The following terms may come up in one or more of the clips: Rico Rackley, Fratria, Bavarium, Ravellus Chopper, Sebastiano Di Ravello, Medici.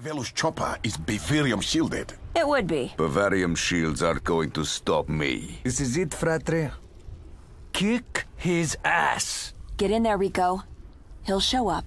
Ravellus Chopper is Bavarium shielded. It would be. Bavarium shields aren't going to stop me. This is it, Fratria. Kick his ass. Get in there, Rico. He'll show up.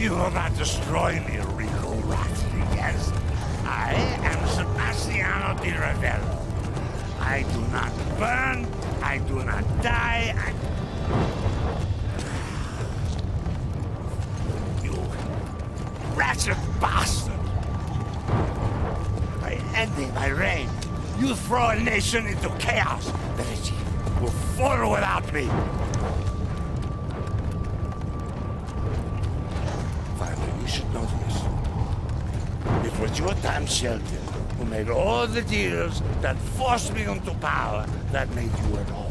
You will not destroy me, Rico Rackley, yes? I am Sebastiano Di Ravello. I do not burn, I do not die, You wretched bastard! By ending my reign, you throw a nation into chaos. Medici will fall without me. Finally, you should know this. It was your time, Sheldon, who made all the deals that forced me into power that made you an orphan.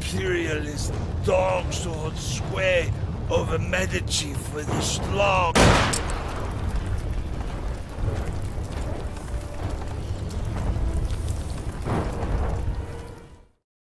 Imperialist dogs to hold sway over Medici for this long.